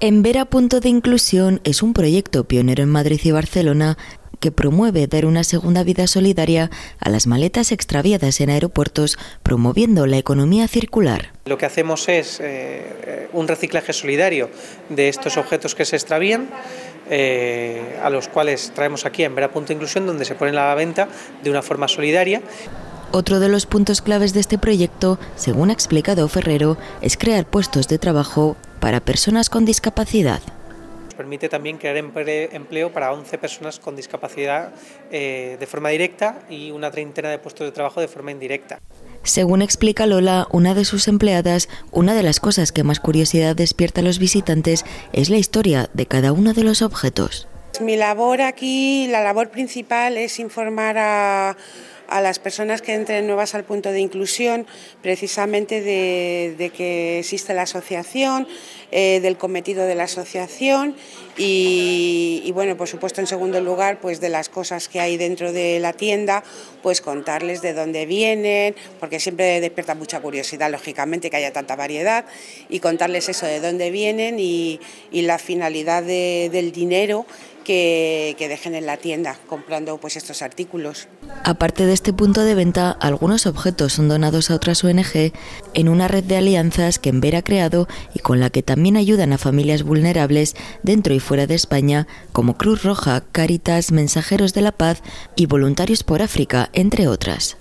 Envera Punto de Inclusión es un proyecto pionero en Madrid y Barcelona que promueve dar una segunda vida solidaria a las maletas extraviadas en aeropuertos, promoviendo la economía circular. Lo que hacemos es un reciclaje solidario de estos objetos que se extravían, a los cuales traemos aquí a Envera Punto de Inclusión, donde se ponen a la venta de una forma solidaria. Otro de los puntos claves de este proyecto, según ha explicado Ferrero, es crear puestos de trabajo para personas con discapacidad. Nos permite también crear empleo para 11 personas con discapacidad de forma directa y una treintena de puestos de trabajo de forma indirecta. Según explica Lola, una de sus empleadas, una de las cosas que más curiosidad despierta a los visitantes es la historia de cada uno de los objetos. Mi labor aquí, la labor principal es informar a las personas que entren nuevas al punto de inclusión, precisamente de que existe la asociación, del cometido de la asociación y bueno, por supuesto, en segundo lugar, pues de las cosas que hay dentro de la tienda, pues contarles de dónde vienen, porque siempre despierta mucha curiosidad, lógicamente, que haya tanta variedad, y contarles eso, de dónde vienen y la finalidad del dinero que dejen en la tienda comprando pues estos artículos. Aparte de este punto de venta, algunos objetos son donados a otras ONG en una red de alianzas que Envera ha creado y con la que también ayudan a familias vulnerables dentro y fuera de España, como Cruz Roja, Caritas, Mensajeros de la Paz y Voluntarios por África, entre otras.